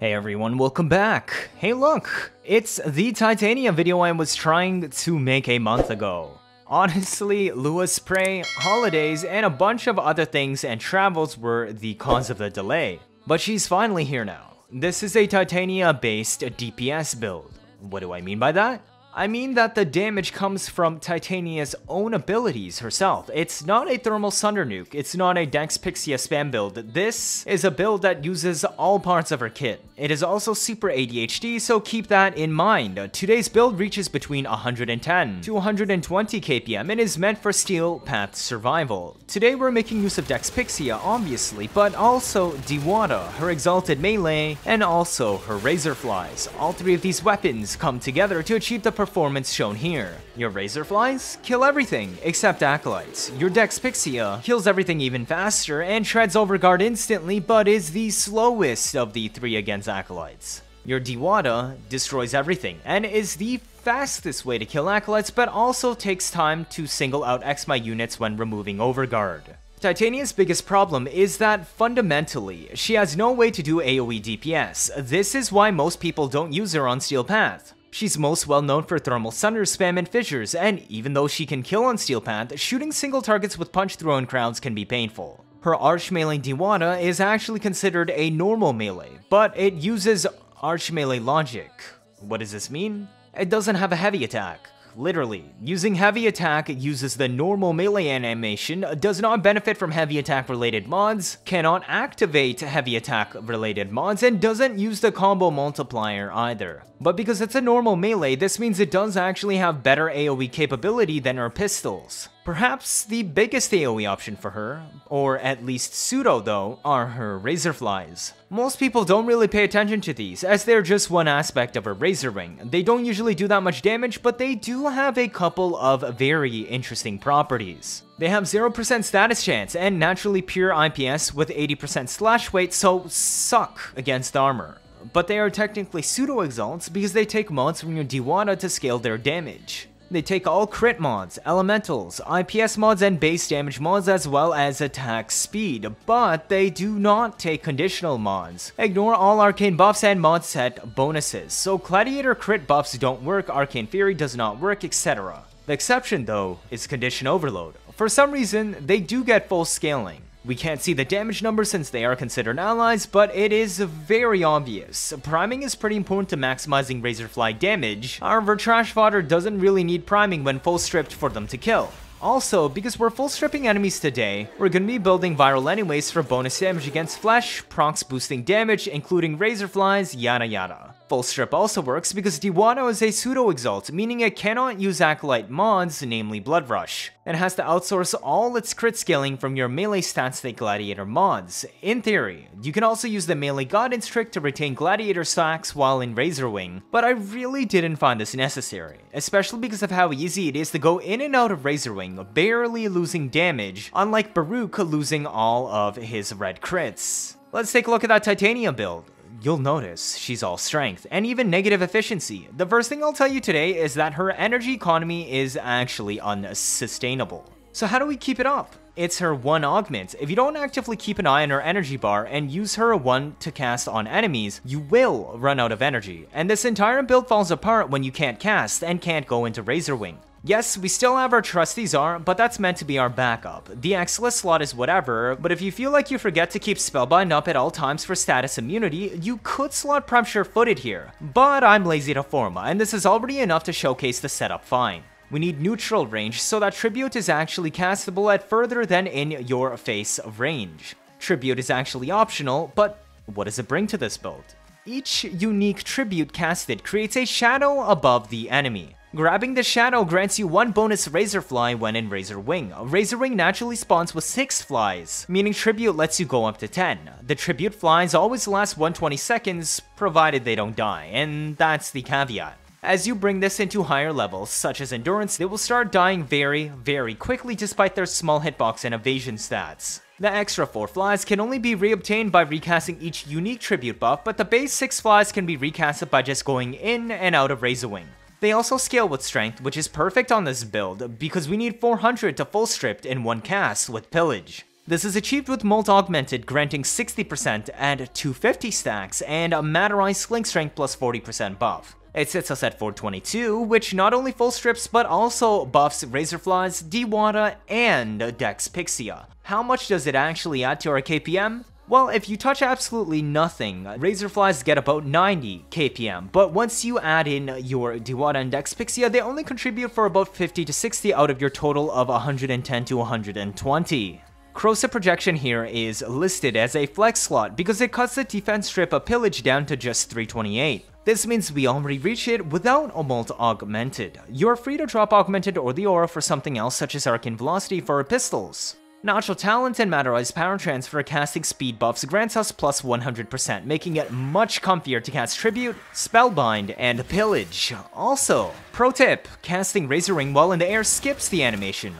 Hey everyone, welcome back! Hey look! It's the Titania video I was trying to make a month ago. Honestly, Lua's Prey, holidays, and a bunch of other things and travels were the cause of the delay. But she's finally here now. This is a Titania-based DPS build. What do I mean by that? I mean that the damage comes from Titania's own abilities herself. It's not a Thermal Sunder Nuke, it's not a Dex Pixia spam build. This is a build that uses all parts of her kit. It is also super ADHD, so keep that in mind. Today's build reaches between 110 to 120 KPM and is meant for Steel Path survival. Today we're making use of Dex Pixia, obviously, but also Diwata, her Exalted Melee, and also her Razorflies. All three of these weapons come together to achieve the performance shown here. Your Razorflies kill everything except Acolytes. Your Dex Pixia kills everything even faster and shreds Overguard instantly but is the slowest of the three against Acolytes. Your Diwata destroys everything and is the fastest way to kill Acolytes but also takes time to single out Exma units when removing Overguard. Titania's biggest problem is that, fundamentally, she has no way to do AoE DPS. This is why most people don't use her on Steel Path. She's most well known for Thermal Sunder spam and fissures, and even though she can kill on Steel Path, shooting single targets with punch thrown crowds can be painful. Her Arch Melee Diwata is actually considered a normal melee, but it uses Arch Melee logic. What does this mean? It doesn't have a heavy attack. Literally, using heavy attack uses the normal melee animation, does not benefit from heavy attack related mods, cannot activate heavy attack related mods, and doesn't use the combo multiplier either. But because it's a normal melee, this means it does actually have better AoE capability than her pistols. Perhaps the biggest AoE option for her, or at least pseudo though, are her Razorflies. Most people don't really pay attention to these, as they're just one aspect of her Razorwing. They don't usually do that much damage, but they do have a couple of very interesting properties. They have 0% status chance and naturally pure IPS with 80% slash weight, so suck against armor. But they are technically pseudo-exalts because they take mods from your Diwata to scale their damage. They take all crit mods, elementals, IPS mods, and base damage mods as well as attack speed, but they do not take conditional mods. Ignore all arcane buffs and mod set bonuses, so gladiator crit buffs don't work, arcane fury does not work, etc. The exception though is condition overload. For some reason, they do get full scaling. We can't see the damage numbers since they are considered allies, but it is very obvious. Priming is pretty important to maximizing Razorfly damage. However, Trash Fodder doesn't really need priming when full stripped for them to kill. Also, because we're full stripping enemies today, we're gonna be building Viral anyways for bonus damage against flesh, procs boosting damage, including Razorflies, yada yada. Full strip also works because Diwata is a pseudo-exalt, meaning it cannot use Acolyte mods, namely Blood Rush, and has to outsource all its crit scaling from your melee stats to gladiator mods. In theory, you can also use the melee guidance trick to retain gladiator stacks while in Razorwing, but I really didn't find this necessary, especially because of how easy it is to go in and out of Razorwing, barely losing damage, unlike Baruch losing all of his red crits. Let's take a look at that Titania build. You'll notice she's all strength and even negative efficiency. The first thing I'll tell you today is that her energy economy is actually unsustainable. So how do we keep it up? It's her one augment. If you don't actively keep an eye on her energy bar and use her one to cast on enemies, you will run out of energy. And this entire build falls apart when you can't cast and can't go into Razorwing. Yes, we still have our trusty Zaw, but that's meant to be our backup. The Exilus slot is whatever, but if you feel like you forget to keep Spellbind up at all times for status immunity, you could slot Prem Sure-Footed here. But I'm lazy to Forma, and this is already enough to showcase the setup fine. We need neutral range so that Tribute is actually castable at further than in your face range. Tribute is actually optional, but what does it bring to this build? Each unique Tribute casted creates a shadow above the enemy. Grabbing the shadow grants you one bonus Razorfly when in Razorwing. Razorwing naturally spawns with 6 flies, meaning Tribute lets you go up to 10. The Tribute flies always last 120 seconds, provided they don't die, and that's the caveat. As you bring this into higher levels, such as Endurance, they will start dying very, very quickly despite their small hitbox and evasion stats. The extra 4 flies can only be reobtained by recasting each unique Tribute buff, but the base 6 flies can be recasted by just going in and out of Razorwing. They also scale with strength, which is perfect on this build because we need 400 to full stripped in one cast with Pillage. This is achieved with Molt Augmented, granting 60% and 250 stacks, and a Matterize Sling Strength plus 40% buff. It sits us at 422, which not only full strips, but also buffs Razorflies, Diwata, and Dex Pixia. How much does it actually add to our KPM? Well, if you touch absolutely nothing, Razorflies get about 90 KPM, but once you add in your Diwata and Dex Pixia, they only contribute for about 50 to 60 out of your total of 110 to 120. Corrosive Projection here is listed as a flex slot because it cuts the defense strip of Pillage down to just 328. This means we already reach it without a Molt Augmented. You're free to drop Augmented or the Aura for something else, such as Arcane Velocity for our pistols. Natural Talent and Matterize Power Transfer casting speed buffs grants us plus 100%, making it much comfier to cast Tribute, Spellbind, and Pillage. Also, pro tip, casting Razorwing while in the air skips the animation.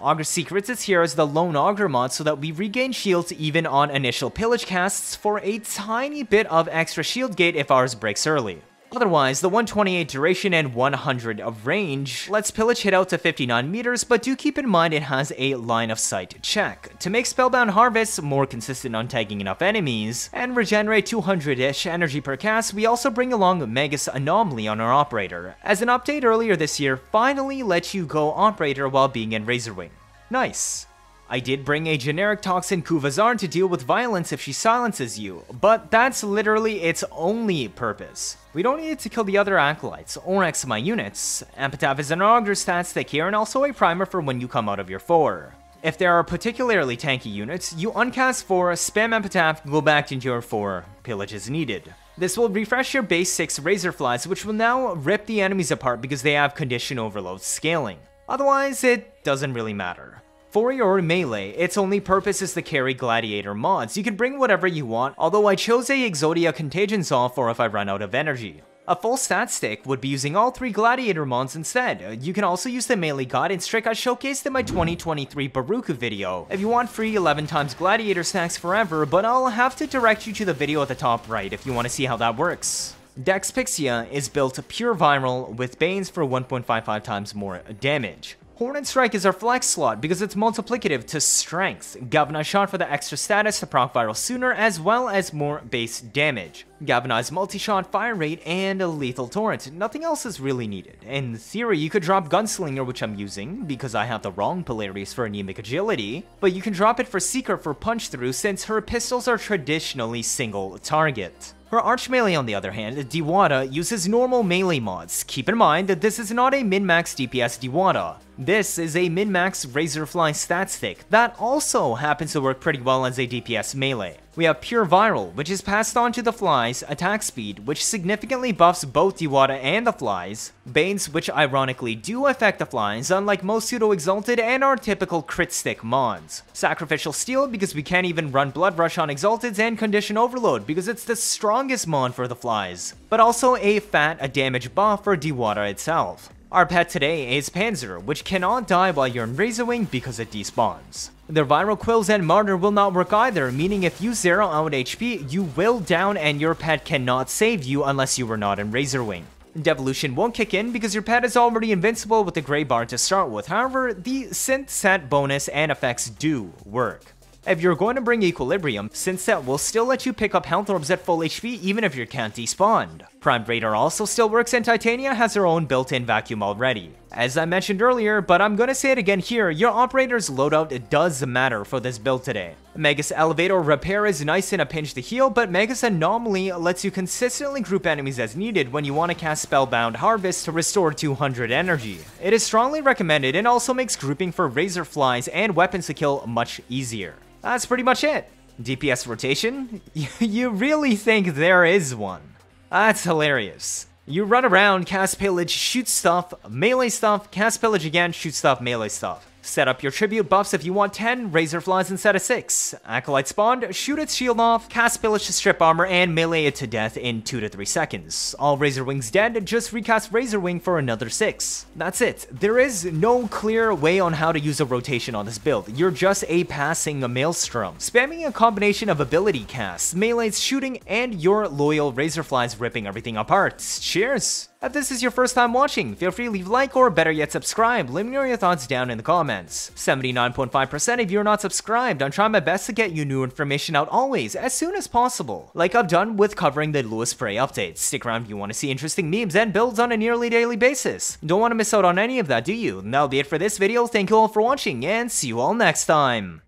Augur Secrets is here as the lone Augur mod so that we regain shields even on initial Pillage casts for a tiny bit of extra shield gate if ours breaks early. Otherwise, the 128 duration and 100 of range lets Pillage hit out to 59 meters, but do keep in mind it has a line of sight check to make Spellbound Harvest more consistent on tagging enough enemies, and regenerate 200-ish energy per cast. We also bring along Magus Anomaly on our Operator, as an update earlier this year finally lets you go Operator while being in Razorwing. Nice. I did bring a generic toxin Kuva Zarn to deal with violence if she silences you, but that's literally its only purpose. We don't need it to kill the other Acolytes or Exma units. Epitaph is an Augur stat stick here and also a primer for when you come out of your 4. If there are particularly tanky units, you uncast 4, spam Epitaph, go back into your 4, Pillage is needed. This will refresh your base 6 Razorflies, which will now rip the enemies apart because they have Condition Overload scaling. Otherwise, it doesn't really matter. For your melee, its only purpose is to carry gladiator mods. You can bring whatever you want, although I chose a Exodia Contagion Zaw for if I run out of energy. A full stat stick would be using all 3 gladiator mods instead. You can also use the melee guidance trick I showcased in my 2023 Baruku video if you want free 11 times gladiator stacks forever, but I'll have to direct you to the video at the top right if you want to see how that works. Dex Pixia is built pure viral with Banes for 1.55 times more damage. Hornet Strike is our flex slot because it's multiplicative to Strength. Gavina Shot for the extra status to proc viral sooner, as well as more base damage. Gavina's multi-shot, fire rate, and a Lethal Torrent. Nothing else is really needed. In theory, you could drop Gunslinger, which I'm using because I have the wrong Polaris for anemic agility, but you can drop it for Seeker for punch-through since her pistols are traditionally single target. For Arch Melee, on the other hand, Diwata uses normal melee mods. Keep in mind that this is not a min-max DPS Diwata. This is a min-max Razorfly stat stick that also happens to work pretty well as a DPS melee. We have Pure Viral, which is passed on to the flies, attack speed, which significantly buffs both Diwata and the flies, Banes, which ironically do affect the flies, unlike most pseudo-exalted and our typical crit stick mods. Sacrificial Steel, because we can't even run Blood Rush on Exalteds, and Condition Overload, because it's the strongest mod for the flies, but also a damage buff for Diwata itself. Our pet today is Panzer, which cannot die while you're in Razorwing because it despawns. Their Viral Quills and Martyr will not work either, meaning if you zero out HP, you will down and your pet cannot save you unless you were not in Razorwing. Devolution won't kick in because your pet is already invincible with the gray bar to start with, however, the Synth Set bonus and effects do work. If you're going to bring Equilibrium, Synth Set will still let you pick up health orbs at full HP even if you can't despawn. Primed Radar also still works, and Titania has her own built-in vacuum already. As I mentioned earlier, but I'm gonna say it again here, your Operator's loadout does matter for this build today. Magus Elevator Repair is nice in a pinch to heal, but Magus Anomaly lets you consistently group enemies as needed when you want to cast Spellbound Harvest to restore 200 energy. It is strongly recommended and also makes grouping for Razorflies and weapons to kill much easier. That's pretty much it. DPS rotation? You really think there is one? That's hilarious. You run around, cast Pillage, shoot stuff, melee stuff, cast Pillage again, shoot stuff, melee stuff. Set up your Tribute buffs if you want 10 Razorflies instead of 6. Acolyte spawned, shoot its shield off, cast Pillage to strip armor, and melee it to death in 2 to 3 seconds. All Razorwings dead, just recast Razorwing for another 6. That's it. There is no clear way on how to use a rotation on this build. You're just a passing maelstrom, spamming a combination of ability casts, melees, shooting, and your loyal Razorflies ripping everything apart. Cheers! If this is your first time watching, feel free to leave a like or better yet subscribe. Let me know your thoughts down in the comments. 79.5% of you are not subscribed. I'm trying my best to get you new information out always, as soon as possible. Like I've done with covering the Lua's Prey updates. Stick around if you want to see interesting memes and builds on a nearly daily basis. Don't want to miss out on any of that, do you? And that'll be it for this video. Thank you all for watching and see you all next time.